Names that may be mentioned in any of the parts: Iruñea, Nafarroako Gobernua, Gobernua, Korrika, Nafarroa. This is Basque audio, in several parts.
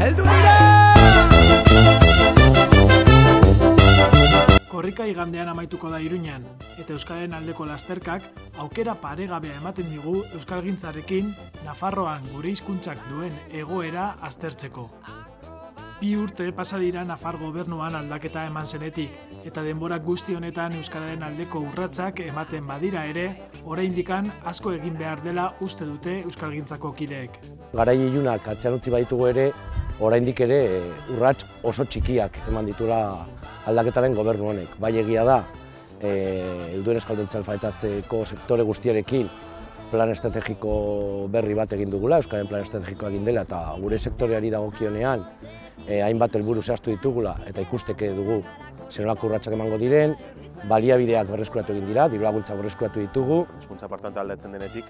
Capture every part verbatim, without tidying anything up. Heldu dira! Korrika igandean amaituko da Iruñean, eta Euskaren aldeko lasterkak aukera paregabea ematen digu euskalgintzarekin Nafarroan gure hizkuntzak duen egoera aztertzeko. Bi urte pasa dira Nafar gobernuan aldaketa eman zenetik, eta denbora guzti honetan euskararen aldeko urratsak ematen badira ere, oraindik asko egin behar dela uste dute euskalgintzako kideek. Garai ilunak atzean utzi baditugu ere, oraindik ere urrats oso txikiak eman ditula aldaketaren gobernu honek. Bai egia da, helduen euskalduntza alfabetatzeko sektore guztiarekin plan estrategiko berri bat egin dugula, Euskaren plan estrategikoa egin dela, eta gure sektoreari dagokionean hainbat helburu zehaztu ditugula eta ikusteke dugu zenolako urratsak emango diren, baliabideak berreskuratu egin dira, dirulaguntza berreskuratu ditugu. Hizkuntza partean aldatzen denetik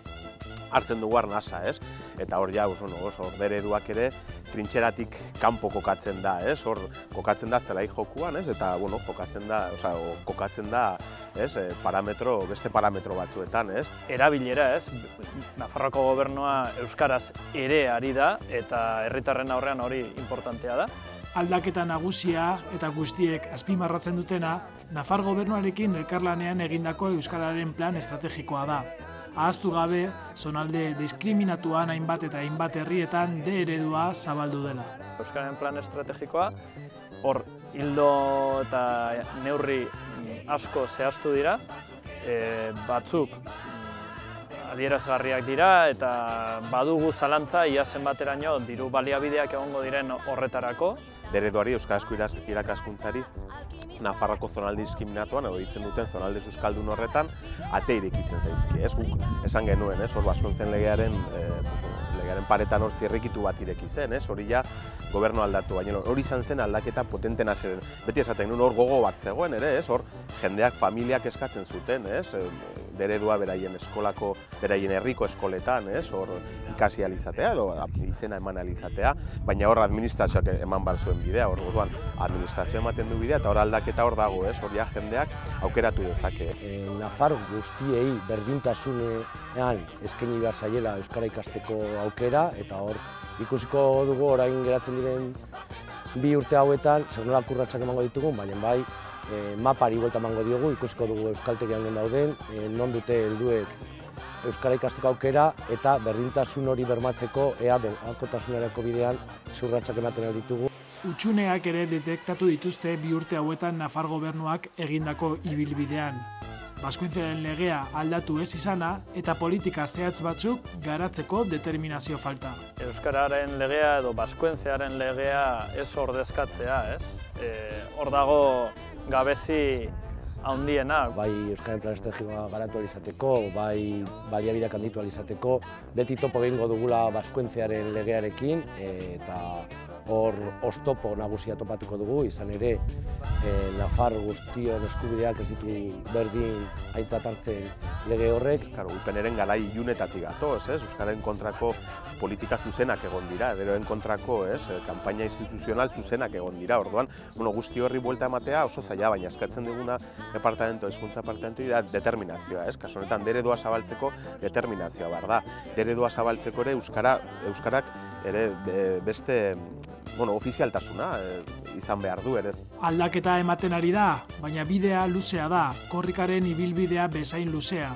hartzen dugu arnasa, ez? Eta hor ja, hor ereduak ere trintxeratik kanpo kokatzen da, ez? Hor kokatzen da zelai jokuan, ez? Eta bueno, kokatzen da, osea, kokatzen da, ez? Parametro, beste parametro batzuetan, ez? Erabilera, ez? Nafarroako gobernua euskaraz ere ari da eta herritarren aurrean hori importantea da. Aldaketa nagusia eta guztiek azpimarratzen dutena, Nafar gobernuarekin elkarlanean egindako euskararen plan estrategikoa da. Ahaztu gabe, zonalde diskriminatuan hainbat eta hainbat herrietan de eredua zabaldu dela. Euskararen plan estrategikoa, hor hildo eta neurri asko zehaztu dira, batzuk adierazgarriak dira eta badugu zalantza ia zenbateraino diru baliabideak egongo diren horretarako. Ereduari euskarazko irakaskuntzari Nafarroako zonalde diskriminatuan edo ditzen duten zonalde euskaldun horretan ate irekitzen zaizki, ez? Guk esan genuen, ez? Hor Baskontzen legearen legearen paretan hor zirrikitu bat ireki zen, ez? Hori ja gobernu aldatu, baina hori izan zen aldaketa potentena zen. Beti esaten nuen hor gogo bat zegoen ere, ez? Hor jendeak, familiak eskatzen zuten, ez? Eredua beraien eskolako, beraien herriko eskoletan, ez? Hor ikasi alizatea edo izena eman alizatea, baina hor administrazioak eman bar zuen bidea, hor orduan administrazioa ematen du bidea eta hor aldaketa hor dago, ez? Hor ja jendeak aukeratu dezake. Nafar guztiei berdintasunean eskaini behar zaiela euskara ikasteko aukera eta hor ikusiko dugu orain geratzen diren bi urte hauetan zer nolako urratsak emango ditugun, baina bai mapari buelta emango diogu, ikusiko dugu euskaltegian den dauden, non dute helduek euskara ikasteko aukera eta berdintasun hori bermatzeko ea doakotasunerako bidean zurratzak ematen hori ditugu. Utsuneak ere detektatu dituzte bi urte hauetan Nafar gobernuak egindako ibilbidean. Baskuintzaren legea aldatu ez izana eta politika zehatz batzuk garatzeko determinazio falta. Euskararen legea edo baskuintzaren legea ez ordezkatzea, ez? Hor dago gabezi haundiena. Bai Euskaren plan estrategikoa garatu alizateko, bai baliabideak handitu alizateko, beti topo egingo dugula baskuentziaren legearekin, eta hor oztopo nagusia topatuko dugu, izan ere Nafar guztion eskubideak ez ditu berdin aintzat hartzen lege horrek. Upeneren garai ilunetatik gatoz, Euskaren kontrako politika zuzenak egon dira, ederoen kontrako kanpaina instituzional zuzenak egon dira, orduan guzti horri buelta ematea oso zaila, baina eskatzen diguna departamento, hizkuntza departamento da determinazioa, kasu honetan eredua zabaltzeko determinazioa behar da. Eredua zabaltzeko ere euskarak ere beste ofizialtasuna izan behar du ere. Aldaketa ematen ari da, baina bidea luzea da, Korrikaren ibilbidea bezain luzea.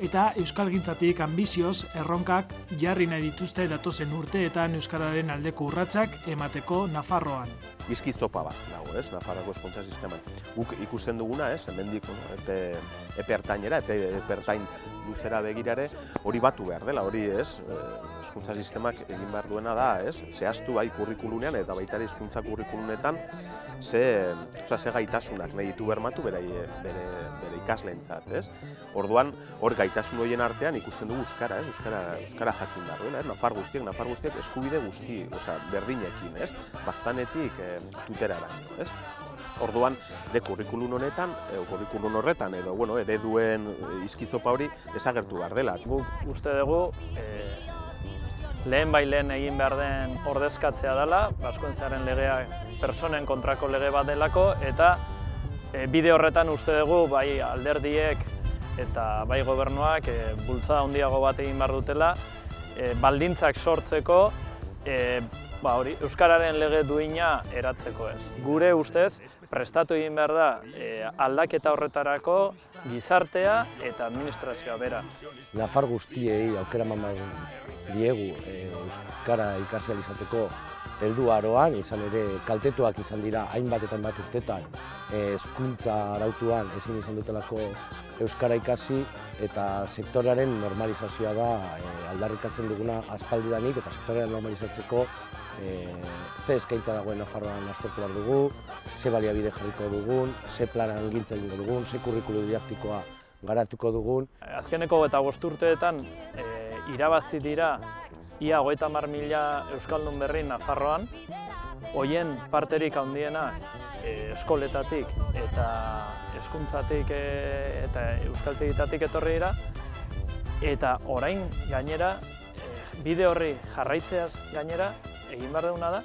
Eta euskalgintzatik ambizioz erronkak jarri nahi dituzte datozen urteetan euskararen aldeko urratsak emateko Nafarroan. Bizki zopa bat dago, ez, Nafarroako hezkuntza sisteman. Guk ikusten duguna, ez, hemendik epe ertainera, epe ertain luzera begirare, hori batu behar dela, hori, ez, hezkuntza sistemak egin behar duena da, ez, zehaztu bai kurrikulunean eta baita ere hezkuntza kurrikulunetan ze gaitasunak nahi ditu bermatu bere ikasleentzat, ez. Orduan, hor gaitasun horien artean ikusten dugu euskara, ez, euskara jakin dagoela, Nafar guztiek, Nafar guztiek eskubide guzti, osea, berdinekin, ez, baztanetik tuteraraino, ez. Orduan, kurrikulun honetan, kurrikulun horretan edo, bueno, ereduen hizkizopa hori desagertu behar dela. Guk uste dugu, lehen bai lehen egin behar den ordezkatzea dela, Baskuentziaren legea pertsonen kontrako lege bat delako, eta bide horretan uste dugu, bai alderdiek eta bai gobernuak bultza handiago bat egin behar dutela, e, baldintzak sortzeko, e, ba hori, euskararen lege duina eratzeko ez. Gure ustez, prestatu egin behar da e, aldaketa horretarako gizartea eta administrazioa bera. Nafar guztiei aukera eman diegu e, euskara ikasi ahal izateko heldu aroan, izan ere kaltetuak izan dira hainbat eta hainbat urtetan hezkuntza arautuan ezin izan dutelako euskara ikasi eta sektoraren normalizazioa da e, aldarrikatzen duguna aspaldidanik eta sektoraren normalizatzeko e, ze eskaintza dagoen Nafarroan aztertu behar dugu, ze baliabide jarriko dugun, ze planan gintza egingo dugun, ze kurrikulu didaktikoa garatuko dugun. Azkeneko eta bost urteetan e, irabazi dira ia hogeita hamar mila euskaldun berri Nafarroan, hoien parterik handiena e, eskoletatik eta hezkuntzatik e, eta euskaltegitatik etorri dira, eta orain gainera, e, bide horri jarraitzeaz gainera, egin behar duguna da,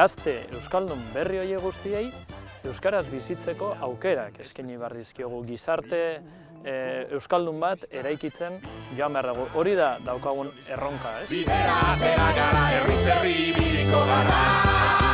gazte euskaldun berri horiei guztiei euskaraz bizitzeko aukerak eskaini behar dizkiogu, gizarte euskaldun bat eraikitzen joan behar dago. Hori da daukagun erronka, ez? Bidera, bera gara, herriz herri biriko gara.